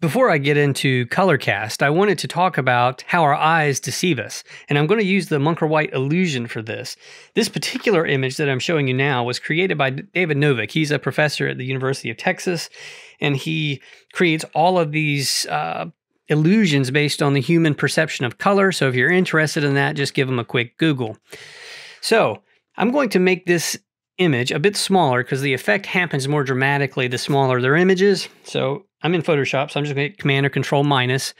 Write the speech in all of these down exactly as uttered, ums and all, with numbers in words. Before I get into color cast, I wanted to talk about how our eyes deceive us, and I'm going to use the Munker White illusion for this. This particular image that I'm showing you now was created by David Novick. He's a professor at the University of Texas, and he creates all of these uh, illusions based on the human perception of color. So if you're interested in that, just give him a quick Google. So I'm going to make this image a bit smaller because the effect happens more dramatically the smaller their image is. So I'm in Photoshop, so I'm just going to hit Command or Control minus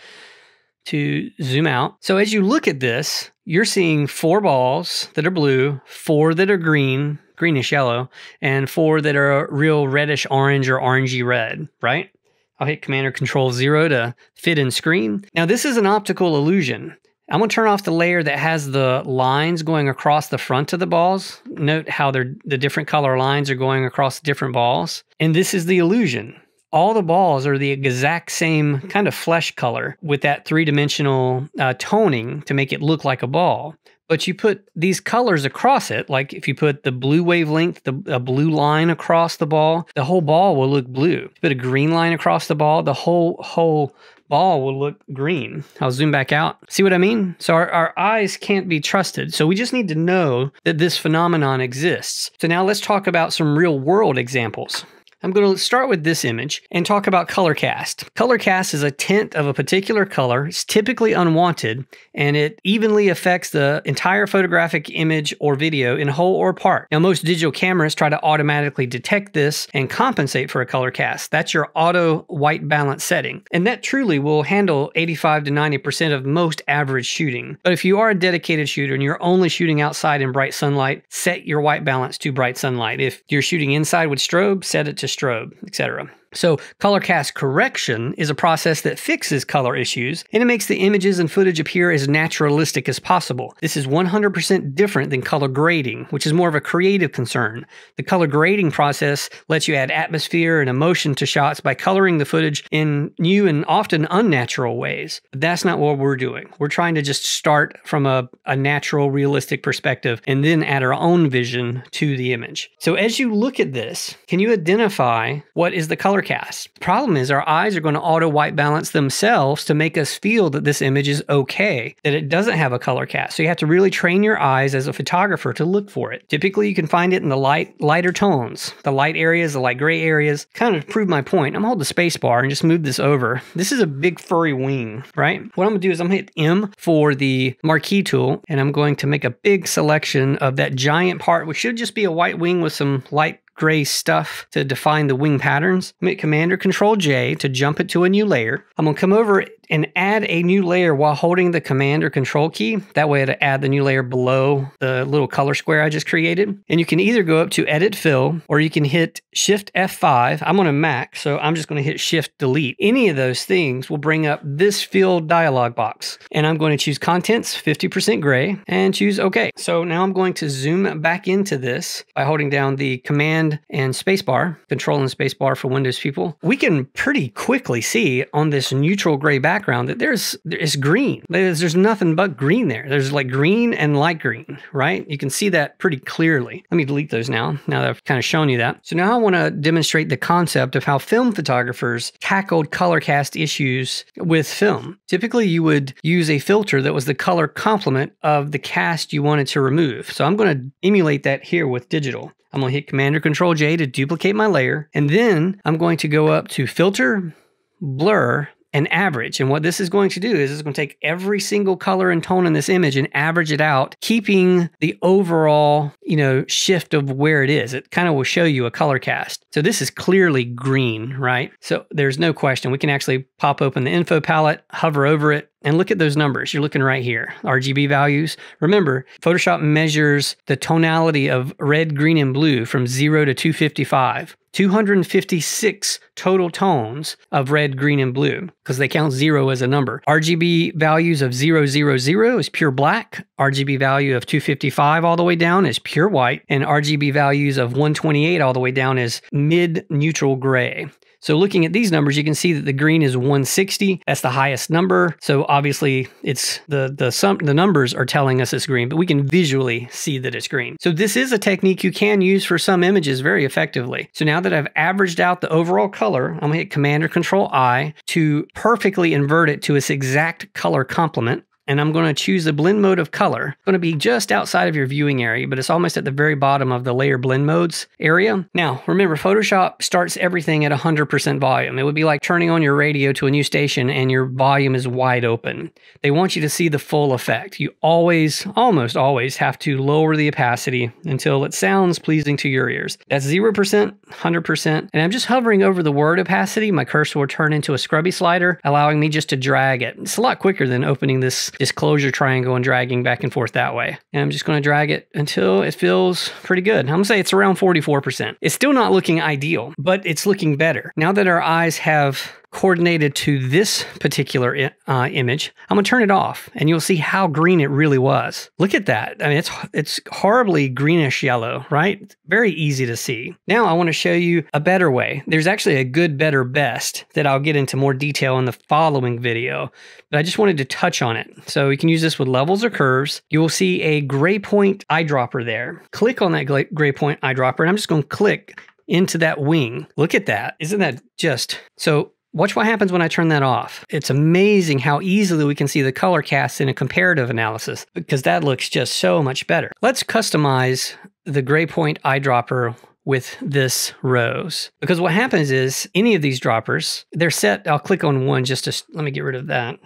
to zoom out. So as you look at this, you're seeing four balls that are blue, four that are green, greenish yellow, and four that are real reddish orange or orangey red, right? I'll hit Command or Control zero to fit in screen. Now this is an optical illusion. I'm going to turn off the layer that has the lines going across the front of the balls. Note how they're, the different color lines are going across different balls. And this is the illusion. All the balls are the exact same kind of flesh color with that three-dimensional uh, toning to make it look like a ball. But you put these colors across it, like if you put the blue wavelength, the, a blue line across the ball, the whole ball will look blue. If you put a green line across the ball, the whole whole ball will look green. I'll zoom back out. See what I mean? So our, our eyes can't be trusted. So we just need to know that this phenomenon exists. So now let's talk about some real world examples. I'm going to start with this image and talk about color cast. Color cast is a tint of a particular color. It's typically unwanted, and it evenly affects the entire photographic image or video in whole or part. Now, most digital cameras try to automatically detect this and compensate for a color cast. That's your auto white balance setting. And that truly will handle eighty-five to ninety percent of most average shooting. But if you are a dedicated shooter and you're only shooting outside in bright sunlight, set your white balance to bright sunlight. If you're shooting inside with strobe, set it to strobe, et cetera. So color cast correction is a process that fixes color issues, and it makes the images and footage appear as naturalistic as possible. This is one hundred percent different than color grading, which is more of a creative concern. The color grading process lets you add atmosphere and emotion to shots by coloring the footage in new and often unnatural ways. But that's not what we're doing. We're trying to just start from a, a natural, realistic perspective and then add our own vision to the image. So as you look at this, can you identify what is the color cast? The problem is our eyes are going to auto white balance themselves to make us feel that this image is okay, that it doesn't have a color cast. So you have to really train your eyes as a photographer to look for it. Typically, you can find it in the light, lighter tones, the light areas, the light gray areas. Kind of to prove my point, I'm holding the space bar and just move this over. This is a big furry wing, right? What I'm going to do is I'm going to hit M for the marquee tool, and I'm going to make a big selection of that giant part, which should just be a white wing with some light gray stuff to define the wing patterns. I'm gonna hit Command or Control J to jump it to a new layer. I'm gonna come over and add a new layer while holding the Command or Control key. That way it'll add the new layer below the little color square I just created. And you can either go up to Edit Fill, or you can hit Shift F five. I'm on a Mac, so I'm just going to hit Shift Delete. Any of those things will bring up this fill dialog box. And I'm going to choose Contents, fifty percent gray, and choose OK. So now I'm going to zoom back into this by holding down the Command and Spacebar, Control and Spacebar for Windows people. We can pretty quickly see on this neutral gray background background that there's it's green. There's, there's nothing but green there. There's like green and light green, right? You can see that pretty clearly. Let me delete those now, now that I've kind of shown you that. So now I want to demonstrate the concept of how film photographers tackled color cast issues with film. Typically, you would use a filter that was the color complement of the cast you wanted to remove. So I'm going to emulate that here with digital. I'm going to hit Command or Control J to duplicate my layer. And then I'm going to go up to Filter, Blur, and average. And what this is going to do is it's going to take every single color and tone in this image and average it out, keeping the overall, you know, shift of where it is. It kind of will show you a color cast. So this is clearly green, right? So there's no question. We can actually pop open the info palette, hover over it, and look at those numbers. You're looking right here, R G B values. Remember, Photoshop measures the tonality of red, green, and blue from zero to two fifty-five. two hundred fifty-six total tones of red, green, and blue, because they count zero as a number. R G B values of zero, zero, zero is pure black. R G B value of two fifty-five all the way down is pure white. And R G B values of one twenty-eight all the way down is mid-neutral gray. So looking at these numbers, you can see that the green is one sixty. That's the highest number. So obviously it's the, the, sum, the numbers are telling us it's green, but we can visually see that it's green. So this is a technique you can use for some images very effectively. So now that I've averaged out the overall color, I'm gonna hit Command or Control I to perfectly invert it to its exact color complement. And I'm going to choose the blend mode of color. It's going to be just outside of your viewing area, but it's almost at the very bottom of the layer blend modes area. Now, remember, Photoshop starts everything at one hundred percent volume. It would be like turning on your radio to a new station and your volume is wide open. They want you to see the full effect. You always, almost always have to lower the opacity until it sounds pleasing to your ears. That's zero percent, one hundred percent. And I'm just hovering over the word opacity. My cursor will turn into a scrubby slider, allowing me just to drag it. It's a lot quicker than opening this disclosure triangle and dragging back and forth that way. And I'm just going to drag it until it feels pretty good. I'm going to say it's around forty-four percent. It's still not looking ideal, but it's looking better. Now that our eyes have coordinated to this particular uh, image, I'm going to turn it off and you'll see how green it really was. Look at that. I mean, it's, it's horribly greenish yellow, right? It's very easy to see. Now I want to show you a better way. There's actually a good, better, best that I'll get into more detail in the following video, but I just wanted to touch on it. So you can use this with levels or curves. You will see a gray point eyedropper there. Click on that gray point eyedropper and I'm just going to click into that wing. Look at that. Isn't that just so? Watch what happens when I turn that off. It's amazing how easily we can see the color cast in a comparative analysis because that looks just so much better. Let's customize the gray point eyedropper with this rose. Because what happens is any of these droppers, they're set. I'll click on one just to, let me get rid of that.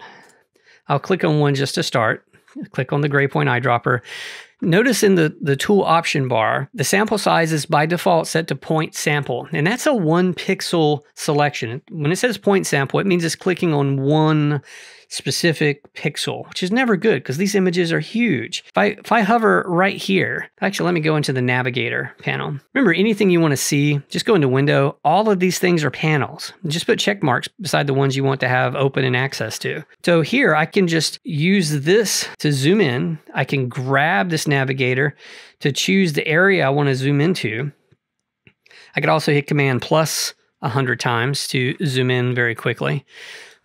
I'll click on one just to start. Click on the gray point eyedropper. Notice in the, the tool option bar, the sample size is by default set to point sample, and that's a one pixel selection. When it says point sample, it means it's clicking on one specific pixel, which is never good because these images are huge. If I, if I hover right here, actually, let me go into the navigator panel. Remember, anything you want to see, just go into window. All of these things are panels. Just put check marks beside the ones you want to have open and access to. So here I can just use this to zoom in. I can grab this navigator to choose the area I want to zoom into. I could also hit Command plus a hundred times to zoom in very quickly.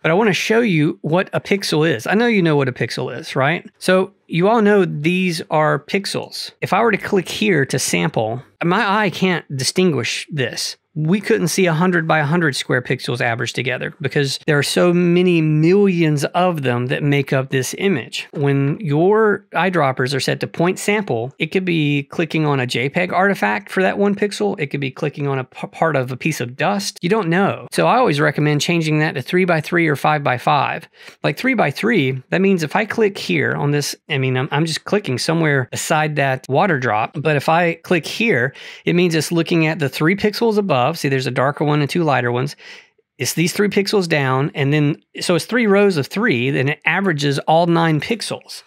But I want to show you what a pixel is. I know you know what a pixel is, right? So you all know these are pixels. If I were to click here to sample, my eye can't distinguish this. We couldn't see one hundred by one hundred square pixels averaged together because there are so many millions of them that make up this image. When your eyedroppers are set to point sample, it could be clicking on a JPEG artifact for that one pixel. It could be clicking on a part of a piece of dust. You don't know. So I always recommend changing that to three by three or five by five. Like three by three, that means if I click here on this, I mean, I'm, I'm just clicking somewhere beside that water drop. But if I click here, it means it's looking at the three pixels above. See, there's a darker one and two lighter ones. It's these three pixels down, and then so it's three rows of three, then it averages all nine pixels.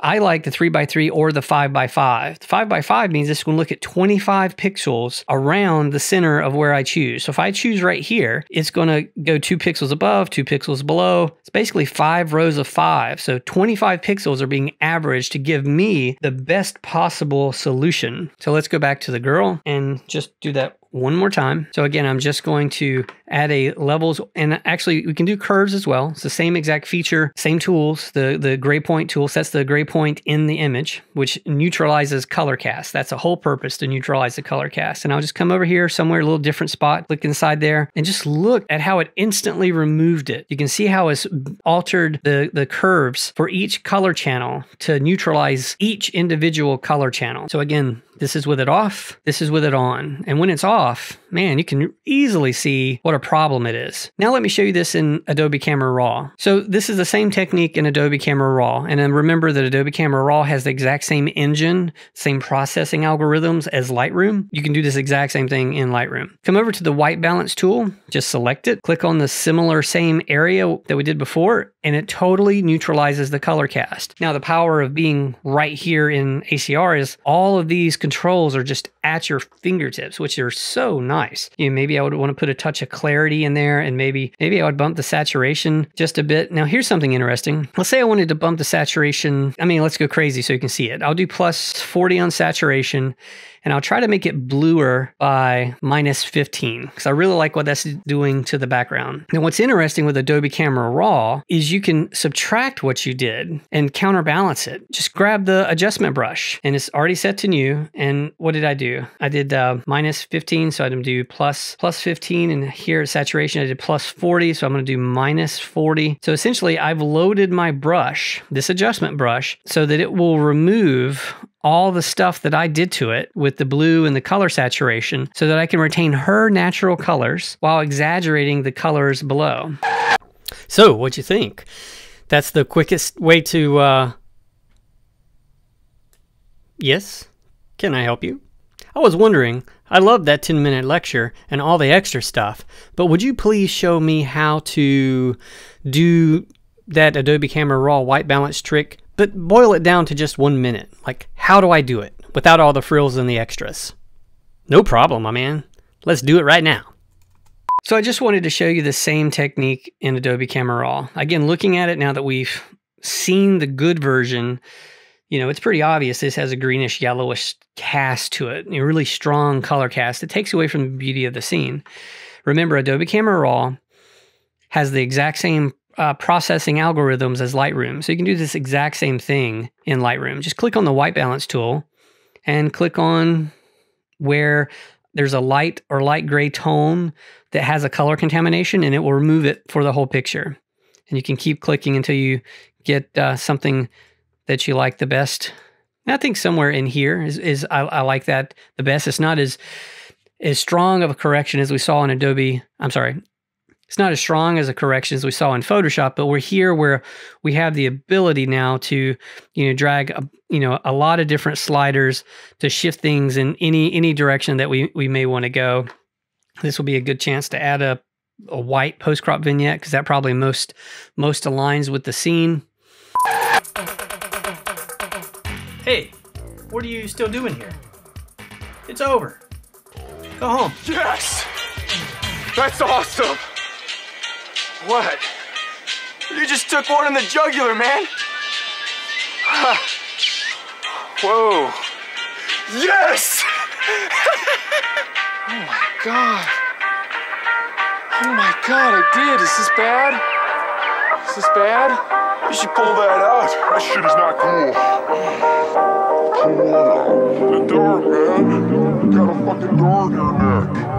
I like the three by three or the five by five. The five by five means it's going to look at twenty-five pixels around the center of where I choose. So if I choose right here, it's going to go two pixels above, two pixels below. It's basically five rows of five. So twenty-five pixels are being averaged to give me the best possible solution. So let's go back to the girl and just do that one more time. So again, I'm just going to add a levels, and actually we can do curves as well. It's the same exact feature, same tools. The, the gray point tool sets the gray point in the image, which neutralizes color cast. That's a whole purpose, to neutralize the color cast. And I'll just come over here somewhere, a little different spot, click inside there, and just look at how it instantly removed it. You can see how it's altered the, the curves for each color channel to neutralize each individual color channel. So again, this is with it off, this is with it on. And when it's off, man, you can easily see what a problem it is. Now let me show you this in Adobe Camera Raw. So this is the same technique in Adobe Camera Raw. And then remember that Adobe Camera Raw has the exact same engine, same processing algorithms as Lightroom. You can do this exact same thing in Lightroom. Come over to the white balance tool, just select it, click on the similar same area that we did before, and it totally neutralizes the color cast. Now the power of being right here in A C R is all of these controls are just at your fingertips, which are so nice. You know, maybe I would want to put a touch of clarity in there, and maybe maybe I would bump the saturation just a bit. Now here's something interesting. Let's say I wanted to bump the saturation. I mean, let's go crazy so you can see it. I'll do plus forty on saturation, And I'll try to make it bluer by minus fifteen because I really like what that's doing to the background. Now, what's interesting with Adobe Camera Raw is you can subtract what you did and counterbalance it. Just grab the adjustment brush and it's already set to new. And what did I do? I did uh, minus fifteen, so I'm gonna do plus, plus fifteen, and here at saturation I did plus forty, so I'm gonna do minus forty. So essentially I've loaded my brush, this adjustment brush, so that it will remove all the stuff that I did to it with the blue and the color saturation so that I can retain her natural colors while exaggerating the colors below. So what'd you think? That's the quickest way to, uh... yes? Can I help you? I was wondering, I loved that ten minute lecture and all the extra stuff, but would you please show me how to do that Adobe Camera Raw white balance trick, but boil it down to just one minute. Like, how do I do it without all the frills and the extras? No problem, my man. Let's do it right now. So I just wanted to show you the same technique in Adobe Camera Raw. Again, looking at it now that we've seen the good version, you know, it's pretty obvious this has a greenish yellowish cast to it, a really strong color cast. It takes away from the beauty of the scene. Remember, Adobe Camera Raw has the exact same Uh, processing algorithms as Lightroom. So you can do this exact same thing in Lightroom. Just click on the white balance tool and click on where there's a light or light gray tone that has a color contamination, and it will remove it for the whole picture. And you can keep clicking until you get uh, something that you like the best. And I think somewhere in here is, is I, I like that the best. It's not as, as strong of a correction as we saw in Adobe. I'm sorry. It's not as strong as a correction as we saw in Photoshop, but we're here where we have the ability now to, you know, drag a, you know, a lot of different sliders to shift things in any any direction that we we may want to go. This will be a good chance to add a, a white post crop vignette because that probably most most aligns with the scene. Hey, what are you still doing here? It's over. Go home. Yes, that's awesome. What? You just took one in the jugular, man! Huh. Whoa. Yes! Oh my god. Oh my god, I did. Is this bad? Is this bad? You should pull that out. That shit is not cool. Pull that out. The dog, man. You got a fucking dog in your neck.